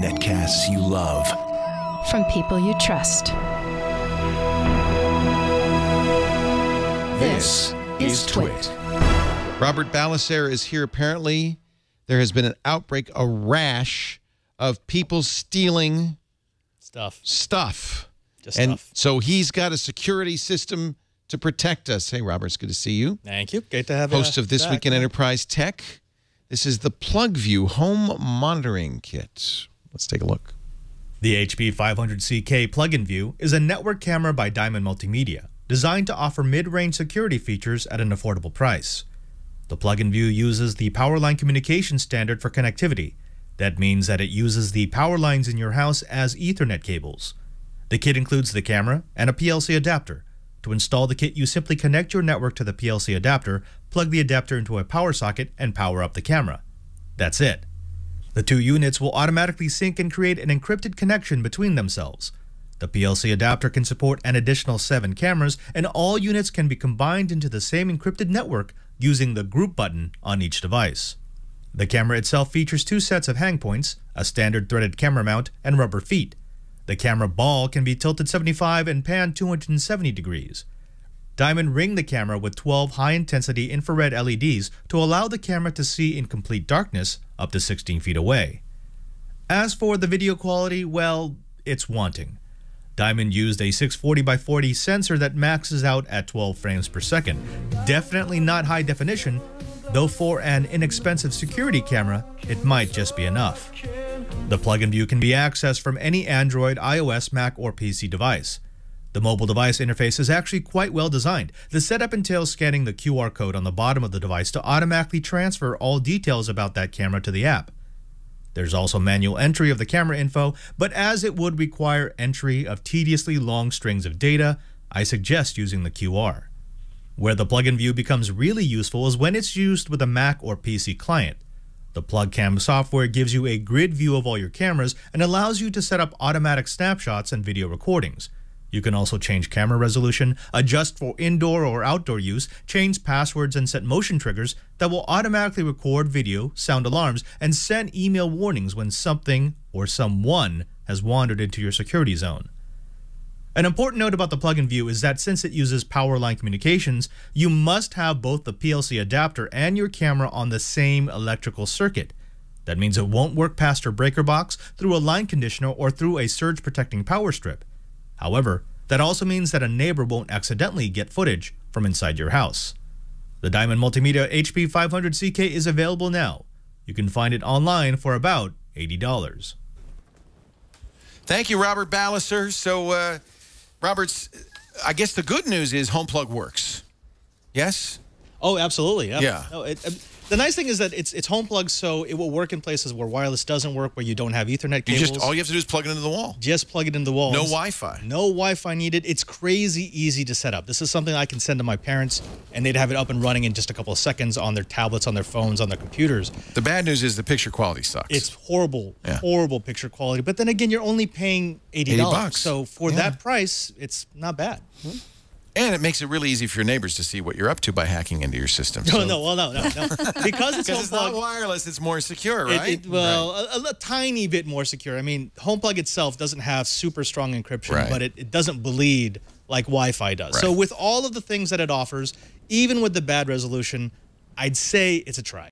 Netcasts you love. From people you trust. This is TWiT. Robert Ballecer is here. Apparently, there has been an outbreak, a rash of people stealing stuff. Just stuff. So he's got a security system to protect us. Hey, Robert, it's good to see you. Thank you. Great to have you. Host of This Week in Enterprise Tech. This is the PlugView Home Monitoring Kit. Let's take a look. The HP500CK Plug'n View is a network camera by Diamond Multimedia, designed to offer mid-range security features at an affordable price. The Plug'n View uses the Powerline Communication Standard for connectivity. That means that it uses the power lines in your house as Ethernet cables. The kit includes the camera and a PLC adapter. To install the kit, you simply connect your network to the PLC adapter, plug the adapter into a power socket, and power up the camera. That's it. The two units will automatically sync and create an encrypted connection between themselves. The PLC adapter can support an additional 7 cameras, and all units can be combined into the same encrypted network using the group button on each device. The camera itself features 2 sets of hang points, a standard threaded camera mount, and rubber feet. The camera ball can be tilted 75 and panned 270 degrees. Diamond ringed the camera with 12 high-intensity infrared LEDs to allow the camera to see in complete darkness up to 16 feet away. As for the video quality, well, it's wanting. Diamond used a 640 by 40 sensor that maxes out at 12 frames per second. Definitely not high definition, though for an inexpensive security camera, it might just be enough. The Plug'n View can be accessed from any Android, iOS, Mac, or PC device. The mobile device interface is actually quite well designed. The setup entails scanning the QR code on the bottom of the device to automatically transfer all details about that camera to the app. There's also manual entry of the camera info, but as it would require entry of tediously long strings of data, I suggest using the QR. Where the Plug'n View becomes really useful is when it's used with a Mac or PC client. The PlugCam software gives you a grid view of all your cameras and allows you to set up automatic snapshots and video recordings. You can also change camera resolution, adjust for indoor or outdoor use, change passwords, and set motion triggers that will automatically record video, sound alarms, and send email warnings when something or someone has wandered into your security zone. An important note about the Plug'n View is that since it uses Powerline communications, you must have both the PLC adapter and your camera on the same electrical circuit. That means it won't work past your breaker box, through a line conditioner, or through a surge protecting power strip. However, that also means that a neighbor won't accidentally get footage from inside your house. The Diamond Multimedia HP500CK is available now. You can find it online for about $80. Thank you, Robert Ballecer. So, Roberts, I guess the good news is HomePlug works. Yes? Oh, absolutely. Yeah. No, the nice thing is that it's HomePlug, so it will work in places where wireless doesn't work, where you don't have Ethernet cables. All you have to do is plug it into the wall. Just plug it into the wall. No Wi-Fi. No Wi-Fi needed. It's crazy easy to set up. This is something I can send to my parents, and they'd have it up and running in just a couple of seconds on their tablets, on their phones, on their computers. The bad news is the picture quality sucks. It's horrible, horrible picture quality. But then again, you're only paying $80. So for that price, it's not bad. Hmm? And it makes it really easy for your neighbors to see what you're up to by hacking into your system. No, so. No. Because it's not wireless, it's more secure, right? Well, a tiny bit more secure. I mean, HomePlug itself doesn't have super strong encryption, but it doesn't bleed like Wi-Fi does. So with all of the things that it offers, even with the bad resolution, I'd say it's a try.